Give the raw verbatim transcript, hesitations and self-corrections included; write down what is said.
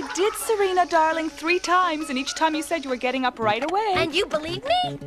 I did, Serena, darling, three times, and each time you said you were getting up right away. And you believe me?